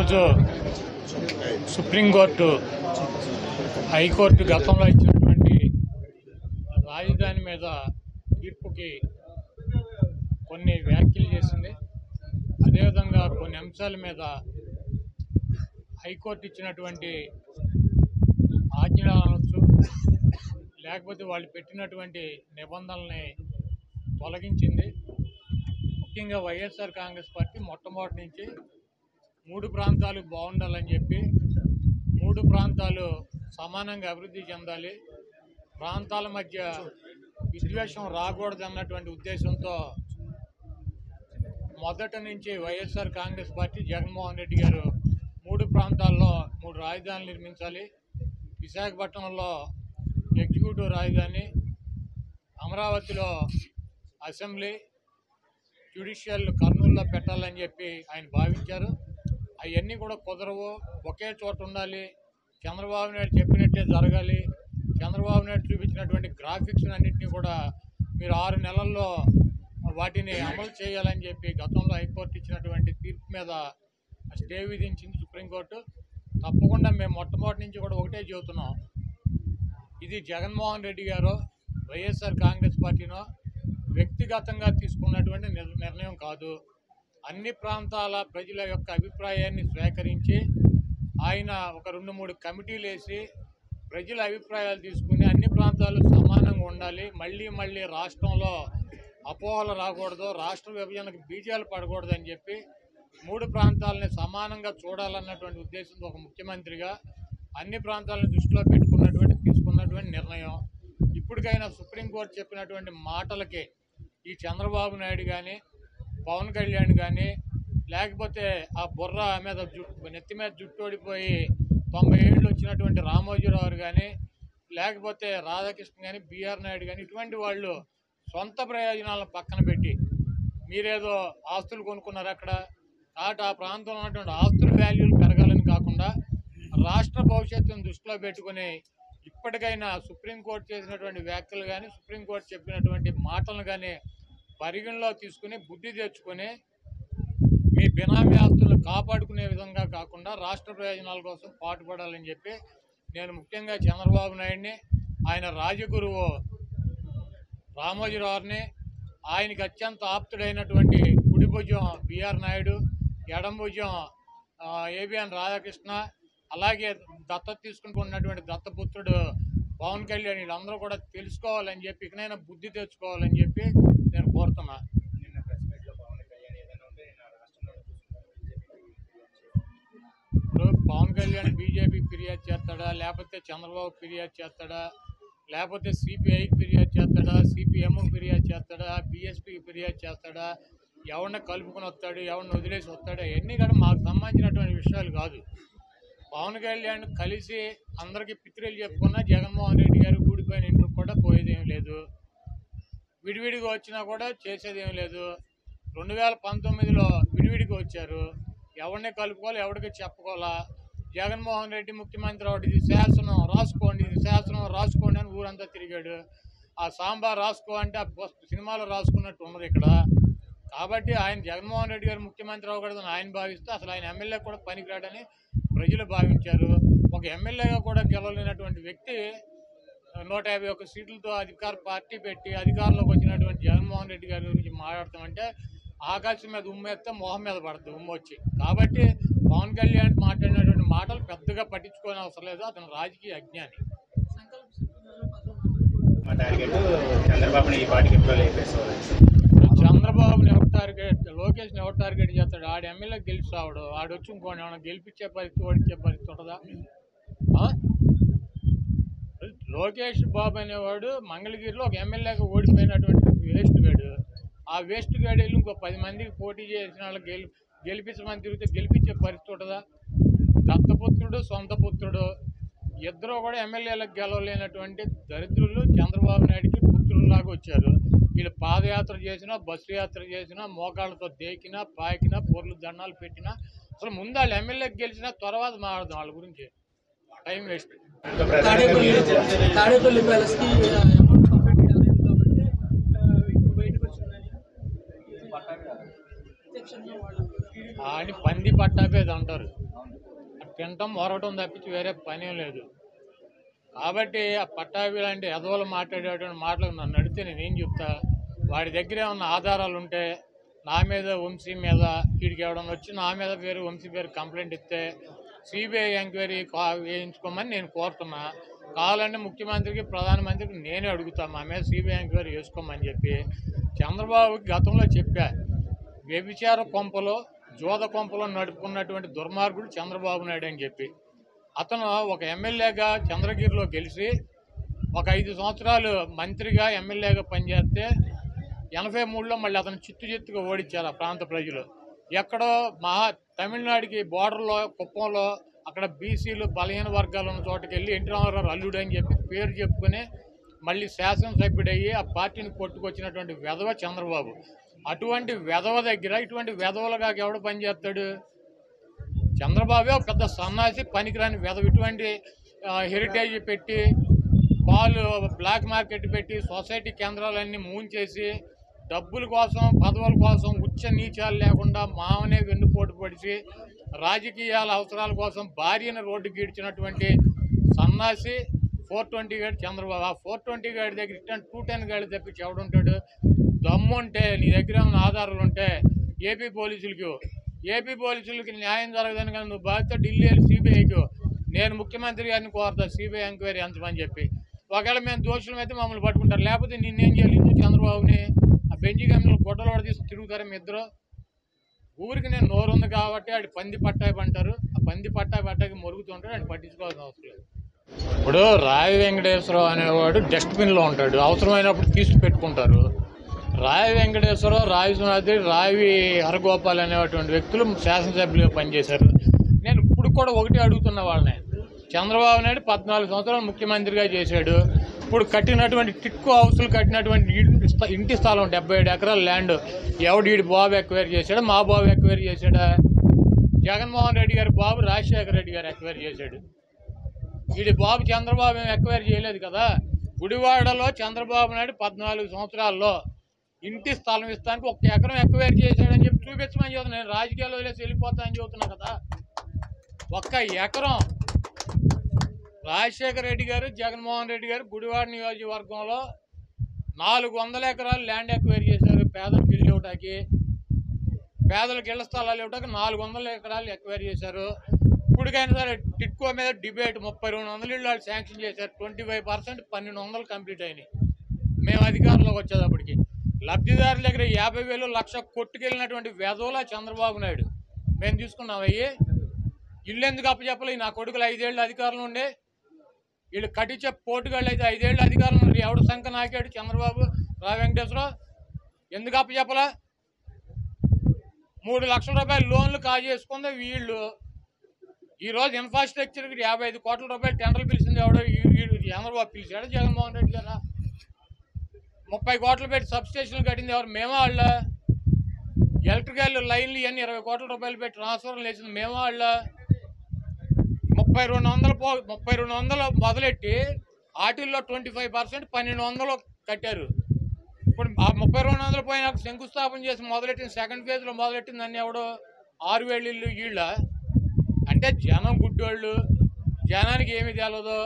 ఈరోజు supreme court high court గతంలో ఇచ్చినటువంటి రాజధాని మీద తీర్పుకి కొన్ని వ్యాఖ్యలు చేసింది. అదేవిధంగా కొన్ని అంశాల మీద హైకోర్టు ఇచ్చినటువంటి ఆజ్ఞలు అనొచ్చు, లేకపోతే వాళ్ళు పెట్టినటువంటి నిబంధనల్ని తొలగించింది. ముఖ్యంగా వైఎస్ఆర్ కాంగ్రెస్ పార్టీ మొట్టమొదటి నుంచి 3 ప్రాంతాలు బాగుండాలని చెప్పి 3 ప్రాంతాలు సమానంగా అభివృద్ధి చెందాలి, ప్రాంతాల మధ్య విద్వేషం రాకూడదు అన్నటువంటి ఉద్దేశంతో మొదటి నుంచి వైఎస్ఆర్ కాంగ్రెస్ పార్టీ జగన్మోహన్ రెడ్డి గారు 3 ప్రాంతాల్లో 3 రాజధానులు నిర్మించాలి, విశాఖపట్నంలో ఎగ్జిక్యూటివ్ రాజధాని, అమరావతిలో అసెంబ్లీ, జ్యుడిషియల్ కర్నూలులో పెట్టాలని చెప్పి ఆయన భావించారు. అవన్నీ కూడా కుదరవు, ఒకే చోట ఉండాలి, చంద్రబాబు నాయుడు చెప్పినట్టే జరగాలి, చంద్రబాబు నాయుడు చూపించినటువంటి గ్రాఫిక్స్ అన్నింటినీ కూడా మీరు 6 నెలల్లో వాటిని అమలు చేయాలని చెప్పి గతంలో హైకోర్టు ఇచ్చినటువంటి తీర్పు మీద స్టే విధించింది సుప్రీంకోర్టు. తప్పకుండా మేము మొట్టమొదటి నుంచి కూడా ఒకటే చెబుతున్నాం, ఇది జగన్మోహన్ రెడ్డి గారు వైఎస్ఆర్ కాంగ్రెస్ పార్టీనో వ్యక్తిగతంగా తీసుకున్నటువంటి నిర్ణయం కాదు. అన్ని ప్రాంతాల ప్రజల యొక్క అభిప్రాయాన్ని స్వీకరించి ఆయన ఒక 2-3 కమిటీలు వేసి ప్రజల అభిప్రాయాలు తీసుకుని అన్ని ప్రాంతాలు సమానంగా ఉండాలి, మళ్ళీ రాష్ట్రంలో అపోహలు రాకూడదు, రాష్ట్ర విభజనకు బీజాలు పడకూడదు అని చెప్పి 3 ప్రాంతాలని సమానంగా చూడాలన్నటువంటి ఉద్దేశంతో ఒక ముఖ్యమంత్రిగా అన్ని ప్రాంతాలను దృష్టిలో పెట్టుకున్నటువంటి తీసుకున్నటువంటి నిర్ణయం. ఇప్పటికైనా సుప్రీంకోర్టు చెప్పినటువంటి మాటలకి ఈ చంద్రబాబు నాయుడు కానీ పవన్ కళ్యాణ్ కానీ లేకపోతే ఆ బుర్ర మీద నెత్తి మీద జుట్టు ఓడిపోయి 90 ఏళ్ళు వచ్చినటువంటి రామోజీరావు కానీ లేకపోతే రాధాకృష్ణ కానీ బిఆర్ నాయుడు కానీ ఇటువంటి వాళ్ళు సొంత ప్రయోజనాలను పక్కన పెట్టి మీరేదో ఆస్తులు కొనుక్కున్నారు అక్కడ కాబట్టి ఆ ప్రాంతంలో ఉన్నటువంటి ఆస్తుల వాల్యూలు పెరగాలని కాకుండా రాష్ట్ర భవిష్యత్తును దృష్టిలో పెట్టుకుని ఇప్పటికైనా సుప్రీంకోర్టు చేసినటువంటి వ్యాఖ్యలు కానీ సుప్రీంకోర్టు చెప్పినటువంటి మాటలను కానీ పరిగణలో తీసుకుని బుద్ధి తెచ్చుకొని మీ బినామీ ఆస్తులను కాపాడుకునే విధంగా కాకుండా రాష్ట్ర ప్రయోజనాల కోసం పాటుపడాలని చెప్పి నేను ముఖ్యంగా చంద్రబాబు నాయుడిని, ఆయన రాజగురువు రామోజీరావుని, ఆయనకి అత్యంత ఆప్తుడైనటువంటి కుడిభుజం బిఆర్ నాయుడు, ఎడంభుజం ఏబిఎన్ రాధాకృష్ణ, అలాగే దత్తత తీసుకుంటున్నటువంటి దత్తపుత్రుడు పవన్ కళ్యాణ్, వీళ్ళందరూ కూడా తెలుసుకోవాలని చెప్పి ఇకనైనా బుద్ధి తెచ్చుకోవాలని చెప్పి నేను కోరుతున్నా. ఇప్పుడు పవన్ కళ్యాణ్ బీజేపీ ఫిర్యాదు చేస్తాడా, లేకపోతే చంద్రబాబు ఫిర్యాదు చేస్తాడా, లేకపోతే సిపిఐకి ఫిర్యాదు చేస్తాడా, సిపిఎంకి ఫిర్యాదు చేస్తాడా, బిఎస్పీకి ఫిర్యాదు చేస్తాడా, ఎవరిని కలుపుకొని వస్తాడు, ఎవరిని వదిలేసి వస్తాడా, ఇవన్నీ కూడా మాకు సంబంధించినటువంటి విషయాలు కాదు. పవన్ కళ్యాణ్ కలిసి అందరికీ పిత్రులు చెప్పుకున్నా జగన్మోహన్ రెడ్డి గారు ఊడిపోయిన ఇంటికి కూడా పోయేదేం లేదు, విడివిడిగా వచ్చినా కూడా చేసేదేం లేదు. 2019లో విడివిడిగా వచ్చారు, ఎవరిని కలుపుకోవాలి ఎవరికి చెప్పుకోవాలా, జగన్మోహన్ రెడ్డి ముఖ్యమంత్రి ఒకటి ఇది శాసనం రాసుకోండి, ఇది శాసనం రాసుకోండి అని ఊరంతా తిరిగాడు. ఆ సాంబార్ రాసుకో అంటే ఆ సినిమాలో రాసుకున్నట్టు ఉన్నది ఇక్కడ. కాబట్టి ఆయన జగన్మోహన్ రెడ్డి గారు ముఖ్యమంత్రి అవ్వకూడదని ఆయన భావిస్తే అసలు ఆయన ఎమ్మెల్యే కూడా పనికిరాడని ప్రజలు భావించారు. ఒక ఎమ్మెల్యేగా కూడా గెలవలేనటువంటి వ్యక్తి 151 సీట్లతో అధికార పార్టీ పెట్టి అధికారంలోకి వచ్చినటువంటి జగన్మోహన్ రెడ్డి గారి గురించి మాట్లాడతామంటే ఆకాశం మీద ఉమ్మేస్తే మొహం మీద పడుతుంది ఉమ్మొచ్చి. కాబట్టి పవన్ కళ్యాణ్ మాట్లాడినటువంటి మాటలు పెద్దగా పట్టించుకోని అవసరం లేదు, అతను రాజకీయ అజ్ఞాని. చంద్రబాబుని ఎవరు టార్గెట్, లోకేష్ని ఎవరు టార్గెట్ చేస్తాడు, ఆడ ఎమ్మెల్యే గెలిచి రావడు, ఆడొచ్చి ఇంకోటి ఏమైనా గెలిపించే పరిస్థితి ఓడించే పరిస్థితి ఉంటుందా? లోకేష్ బాబు అనేవాడు మంగళగిరిలో ఒక ఎమ్మెల్యేగా ఓడిపోయినటువంటి వేస్ట్ గాడు. ఆ వేస్ట్ గాడు వెళ్ళి ఇంకో 10 మందికి పోటీ చేసిన వాళ్ళు గెలిపించమని తిరిగితే గెలిపించే పరిస్థితి ఉంటుందా? దత్తపుత్రుడు సొంత పుత్రుడు ఇద్దరు కూడా ఎమ్మెల్యేలకు గెలవలేనటువంటి దరిద్రులు చంద్రబాబు నాయుడికి పుత్రుల్లాగా వచ్చారు. వీళ్ళు పాదయాత్ర చేసినా, బస్సు యాత్ర చేసినా, మోకాళ్ళతో దేకినా, పాకినా, పొర్లు దండాలు పెట్టినా అసలు ముందు వాళ్ళు ఎమ్మెల్యేకి గెలిచినా తర్వాత మాట్లాడదాం వాళ్ళ గురించి, టైం వేస్ట్. ఆడిని పంది పట్టాక ఇది అంటారు. తినటం మోరటం తప్పించి వేరే పనేం లేదు. కాబట్టి ఆ పట్టాభి లాంటి ఎదవలు మాట్లాడేటువంటి మాటలు నన్ను అడిగితే నేనేం చెప్తా? వాడి దగ్గర ఏమన్నా ఆధారాలు ఉంటే నా మీద వంశీ మీద వీడికి ఎవడన్నా వచ్చి నా మీద పేరు వంశీ పేరు కంప్లైంట్ ఇస్తే సిబిఐ ఎంక్వైరీ వేయించుకోమని నేను కోరుతున్నా. కావాలంటే ముఖ్యమంత్రికి ప్రధానమంత్రికి నేనే అడుగుతాను మా మీద సిబిఐ ఎంక్వైరీ చేసుకోమని చెప్పి. చంద్రబాబుకి గతంలో చెప్పా, వ్యభిచార కొంపలో జోద కొంపలో నడుపుకున్నటువంటి దుర్మార్గుడు చంద్రబాబు నాయుడు అని చెప్పి. అతను ఒక ఎమ్మెల్యేగా చంద్రగిరిలో గెలిచి ఒక 5 సంవత్సరాలు మంత్రిగా ఎమ్మెల్యేగా పనిచేస్తే 83లో మళ్ళీ అతను చిత్తుగా ఓడించారు ఆ ప్రాంత ప్రజలు. ఎక్కడో తమిళనాడుకి బోర్డర్లో కుప్పంలో అక్కడ బీసీలు బలహీన వర్గాలు ఉన్న చోటకి వెళ్ళి ఎన్టీ రామారావు అల్లుడు అని చెప్పి పేరు చెప్పుకుని మళ్ళీ శాసనసభ్యుడయ్యి ఆ పార్టీని కొట్టుకొచ్చినటువంటి వెధవ చంద్రబాబు. అటువంటి వెధవ దగ్గర ఇటువంటి వెధవలుగా ఎవడు పనిచేస్తాడు? చంద్రబాబే ఒక పెద్ద సన్నాసి పనికిరాని వెధవ. ఇటువంటి హెరిటేజ్ పెట్టి పాలు బ్లాక్ మార్కెట్ పెట్టి సొసైటీ కేంద్రాలన్నీ మూంచేసి డబ్బుల కోసం పదవుల కోసం ఉచ్చ నీచాలు లేకుండా మామనే వెన్నుపోటు పొడిచి రాజకీయాల అవసరాల కోసం భార్యను రోడ్డు గీడ్చినటువంటి సన్నాసి 420 గాడి చంద్రబాబు. ఆ 420 గాడి దగ్గర ఇట్లాంటి 210 గాడి తప్పించి ఎవడుంటాడు? దమ్ముంటే నీ దగ్గర ఉన్న ఆధారాలు ఉంటే ఏపీ పోలీసులకి న్యాయం జరగదని కానీ నువ్వు బాధితే ఢిల్లీ వెళ్ళి సిబిఐకి నేను ముఖ్యమంత్రి గారిని కోరుతా సిబిఐ ఎంక్వైరీ అంతమని చెప్పి. ఒకవేళ మేము దోషులం అయితే మమ్మల్ని పట్టుకుంటారు, లేకపోతే నిన్నేం చేయలేదు చంద్రబాబుని ఆ బెంజి గంటలు గొడ్డలు కూడా తీసి తిరుగుతారు మీ ఇద్దరు ఊరికి. నేను నోరు ఉంది కాబట్టి ఆడి పంది పట్టాయి అంటారు, ఆ పంది పట్టాయి పట్టాకి మొరుగుతుంటాడు, ఆయన పట్టించుకోవాల్సిన అవసరం లేదు. ఇప్పుడు రావి వెంకటేశ్వరరావు అనేవాడు డస్ట్బిన్లో ఉంటాడు, అవసరమైనప్పుడు తీసి పెట్టుకుంటారు. రావి వెంకటేశ్వరరావు, రావి సునాథి, రావి హరగోపాల్ అనేటువంటి వ్యక్తులు శాసనసభ్యులుగా పనిచేశారు. నేను ఇప్పుడు కూడా ఒకటి అడుగుతున్న వాళ్ళని, చంద్రబాబు నాయుడు 14 సంవత్సరాలు ముఖ్యమంత్రిగా చేశాడు. ఇప్పుడు కట్టినటువంటి టిక్కు హౌసులు కట్టినటువంటి ఇంటి స్థలం 77 ఎకరాల ల్యాండ్ ఎవడు వీడి బాబు ఎక్వైర్ చేశాడు? మా బాబు ఎక్వైర్ చేశాడా? జగన్మోహన్ రెడ్డి గారి బాబు రాజశేఖర రెడ్డి గారు ఎక్వైర్ చేశాడు. వీడి బాబు చంద్రబాబు ఏమి ఎక్వైర్ చేయలేదు కదా. గుడివాడలో చంద్రబాబు నాయుడు 14 సంవత్సరాల్లో ఇంటి స్థలం ఇస్తానికి 1 ఎకరం ఎక్వైర్ చేశాడని చెప్పి చూపించమని చెబుతున్నా. నేను రాజకీయాల్లో వదిలేసి వెళ్ళిపోతానని చెబుతున్నా కదా. 1 ఎకరం రాజశేఖర రెడ్డి గారు, జగన్మోహన్ రెడ్డి గారు గుడివాడ నియోజకవర్గంలో 400 ఎకరాలు ల్యాండ్ ఎక్వైర్ చేశారు. పేదలకు ఇల్లు ఇవ్వటానికి, పేదలకు ఇళ్ల స్థలాలు ఇవ్వటానికి 400 ఎకరాలు ఎక్వైర్ చేశారు. ఇప్పటికైనా సరే టిట్కో మీద డిబేట్ 32 వందలు వాళ్ళు శాంక్షన్ చేశారు. 25% 1200 కంప్లీట్ అయినాయి మేము అధికారంలోకి వచ్చేటప్పటికి. లబ్ధిదారుల దగ్గర 50,000 1,00,000 కొట్టుకెళ్ళినటువంటి వెధవల చంద్రబాబు నాయుడు. మేము తీసుకున్నాం అయ్యి ఇల్లు ఎందుకు అప్పచెప్పలే? నా కొడుకులు 5 ఏళ్ళు అధికారంలో ఉండే వీళ్ళు కట్టించే పోటుగాళ్ళు అయితే 5 ఏళ్ళు అధికారంలో ఉండే ఎవడు సంఖ నాకాడు చంద్రబాబు రావు వెంకటేశ్వరరావు ఎందుకు అప్పచెప్పలా? 3 లక్షల రూపాయలు లోన్లు కాజేసుకుంది వీళ్ళు. ఈరోజు ఇన్ఫ్రాస్ట్రక్చర్కి 55 కోట్ల రూపాయలు టెండర్లు పిలిచింది ఎవడో? చంద్రబాబు పిలిచాడు, జగన్మోహన్ రెడ్డి గారా? 30 కోట్లు పెట్టి సబ్స్టేషన్లు కట్టింది ఎవరు? మేమే వాళ్ళ. ఎలక్ట్రికల్ లైన్లు ఇవన్నీ 20 కోట్ల రూపాయలు పెట్టి ట్రాన్స్ఫర్లు వేసింది మేమే వాళ్ళ. 3200 మొదలెట్టి వాటిల్లో 25% 1200 కట్టారు. ఇప్పుడు ఆ 3200 పోయిన శంకుస్థాపన చేసి మొదలెట్టిన సెకండ్ ఫేజ్లో మొదలెట్టిందని ఎవడో? 6,000 ఇళ్ళు వీళ్ళ. అంటే జనం గుడ్డోళ్ళు, జనానికి ఏమి తెలియదు,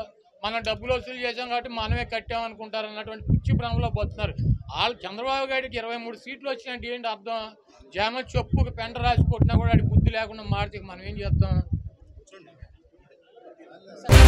మనం డబ్బులు వసూలు చేసాం కాబట్టి మనమే కట్టామనుకుంటారు అన్నటువంటి పిచ్చి భ్రమలో పోతున్నారు వాళ్ళు. చంద్రబాబు గారికి 23 సీట్లు వచ్చినాయంటే ఏంటి అర్థం? జనం చెప్పుకు పెంట రాసి కొట్టినా కూడా వాడికి బుద్ధి లేకుండా మాడితే మనం ఏం చేస్తాం?